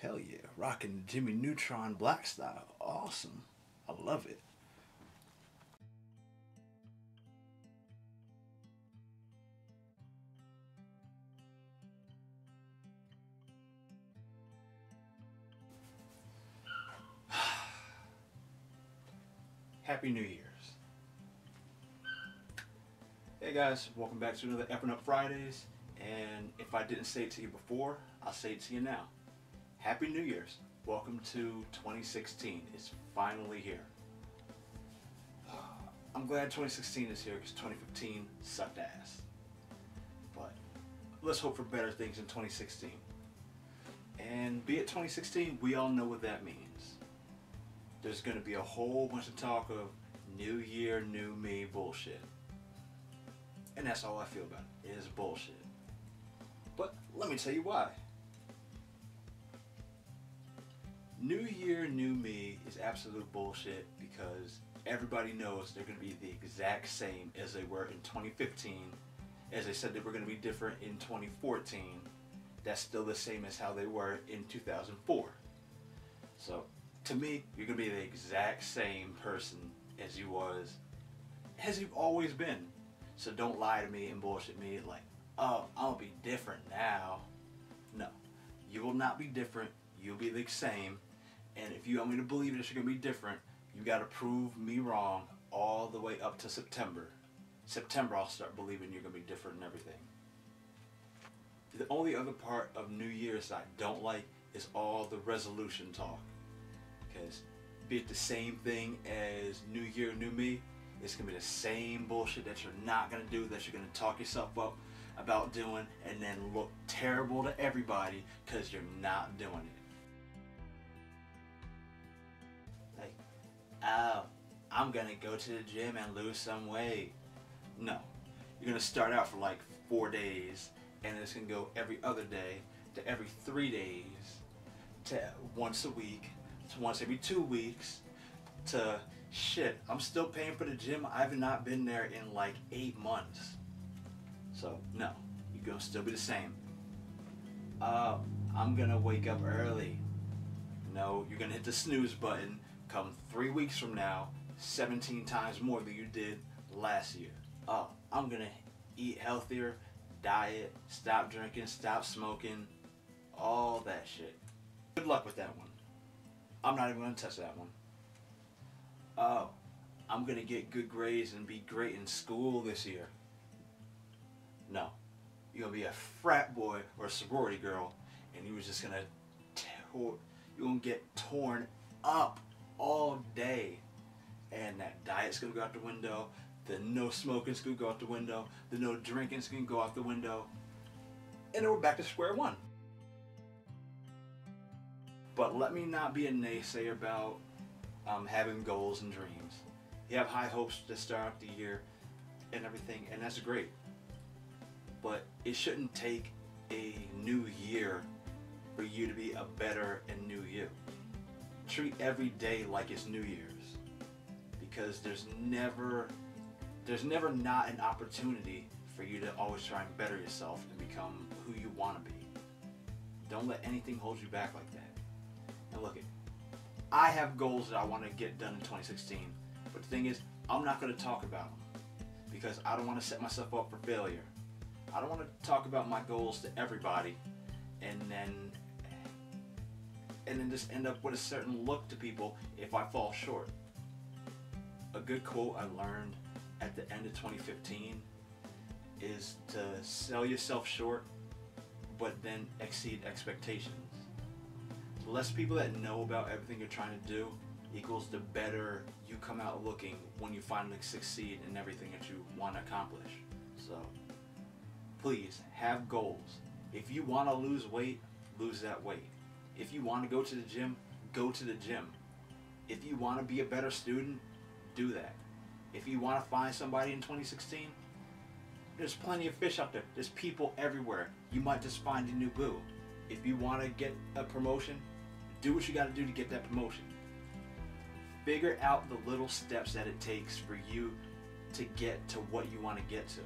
Hell yeah, rocking Jimmy Neutron black style. Awesome. I love it. Happy New Year's. Hey guys, welcome back to another Effin' Up Fridays. And if I didn't say it to you before, I'll say it to you now. Happy New Year's. Welcome to 2016. It's finally here. I'm glad 2016 is here because 2015 sucked ass. But let's hope for better things in 2016. And be it 2016, we all know what that means. There's going to be a whole bunch of talk of new year, new me bullshit. And that's all I feel about it, is bullshit. But let me tell you why. New year, new me is absolute bullshit because everybody knows they're going to be the exact same as they were in 2015. As they said they were going to be different in 2014, that's still the same as how they were in 2004. So, to me, you're going to be the exact same person as you was, as you've always been. So don't lie to me and bullshit me like, oh, I'll be different now. No, you will not be different. You'll be the same. And if you want me to believe that you're going to be different, you got to prove me wrong all the way up to September. September, I'll start believing you're going to be different and everything. The only other part of New Year's that I don't like is all the resolution talk. Because be it the same thing as New Year, New Me, it's going to be the same bullshit that you're not going to do, that you're going to talk yourself up about doing, and then look terrible to everybody because you're not doing it. Like, oh, I'm gonna go to the gym and lose some weight. No, you're gonna start out for like 4 days, and it's gonna go every other day, to every 3 days, to once a week, to once every 2 weeks, to shit, I'm still paying for the gym. I've not been there in like 8 months. So no, you're gonna still be the same. I'm gonna wake up early. No, you're gonna hit the snooze button come 3 weeks from now, 17 times more than you did last year. Oh, I'm gonna eat healthier, diet, stop drinking, stop smoking, all that shit. Good luck with that one. I'm not even gonna touch that one. Oh, I'm gonna get good grades and be great in school this year. No, you're gonna be a frat boy or a sorority girl, and you were just gonna get torn up all day, and that diet's gonna go out the window, the no smoking's gonna go out the window, the no drinking's gonna go out the window, and then we're back to square one. But let me not be a naysayer about having goals and dreams. You have high hopes to start out the year and everything, and that's great, but it shouldn't take a new year for you to be a better and new you. Treat every day like it's New Year's, because there's never not an opportunity for you to always try and better yourself and become who you want to be. Don't let anything hold you back like that. And look, I have goals that I want to get done in 2016, but the thing is, I'm not going to talk about them because I don't want to set myself up for failure. I don't want to talk about my goals to everybody and then just end up with a certain look to people if I fall short. A good quote I learned at the end of 2015 is to sell yourself short, but then exceed expectations. The less people that know about everything you're trying to do equals the better you come out looking when you finally succeed in everything that you want to accomplish. So please, have goals. If you want to lose weight, lose that weight. If you want to go to the gym, go to the gym. If you want to be a better student, do that. If you want to find somebody in 2016, there's plenty of fish out there. There's people everywhere. You might just find a new boo. If you want to get a promotion, do what you got to do to get that promotion. Figure out the little steps that it takes for you to get to what you want to get to.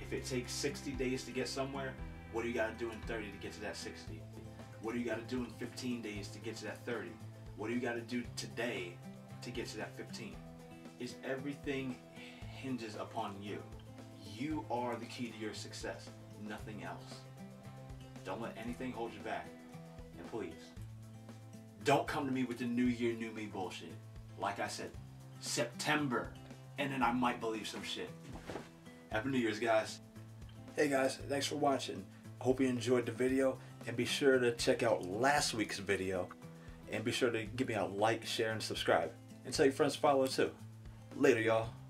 If it takes 60 days to get somewhere, what do you got to do in 30 to get to that 60? What do you got to do in 15 days to get to that 30? What do you got to do today to get to that 15? Is everything hinges upon you. You are the key to your success, nothing else. Don't let anything hold you back. And please, don't come to me with the new year, new me bullshit. Like I said, September, and then I might believe some shit. Happy New Year's, guys. Hey guys, thanks for watching. Hope you enjoyed the video, and be sure to check out last week's video, and be sure to give me a like, share, and subscribe. And tell your friends to follow too. Later, y'all.